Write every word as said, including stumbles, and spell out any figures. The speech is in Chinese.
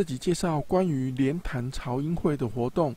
这集介绍关于莲潭潮音会的活动。